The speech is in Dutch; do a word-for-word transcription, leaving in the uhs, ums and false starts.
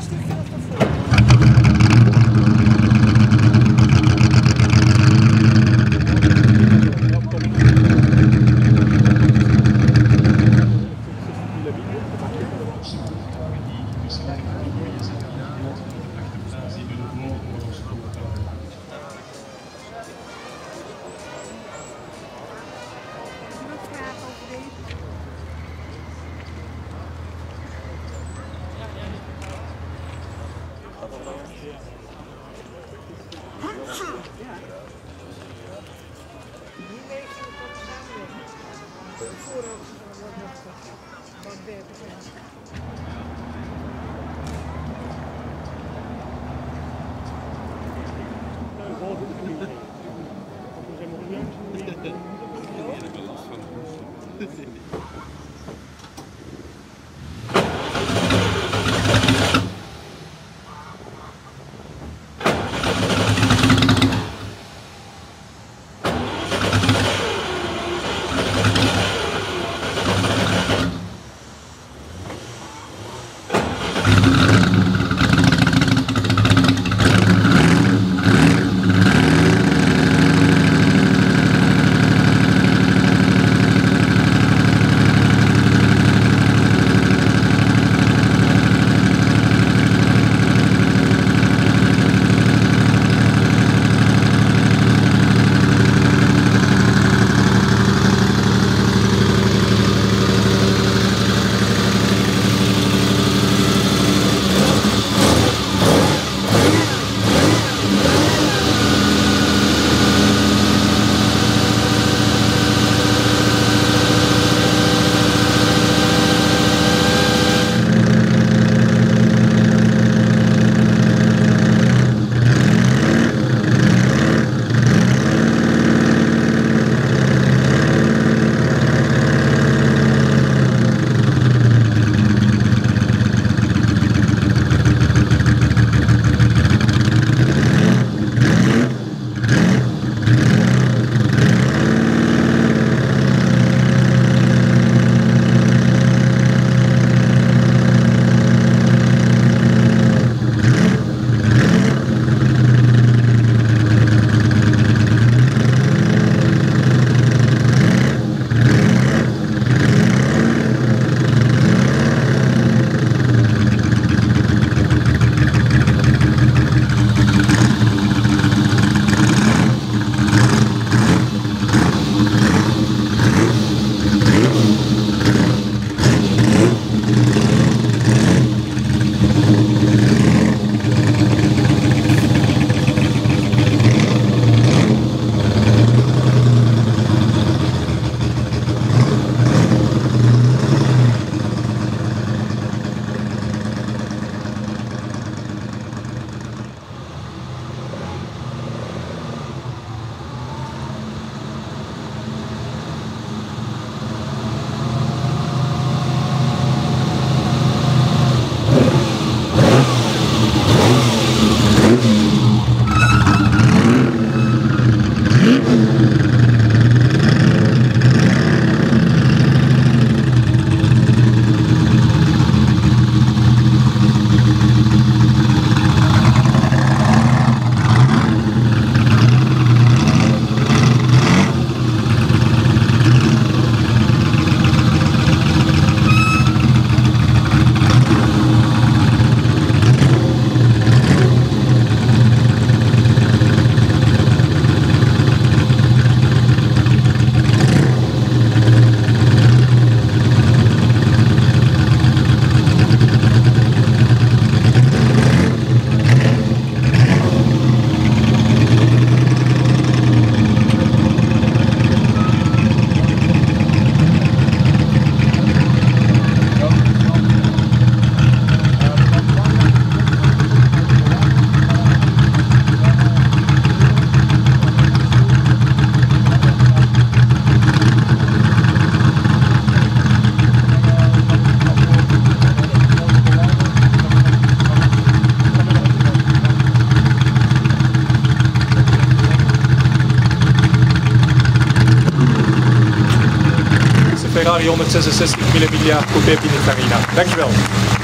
een stukje wat ervoor. honderd zesenzestig millimeter coupé Pininfarina. Dankjewel.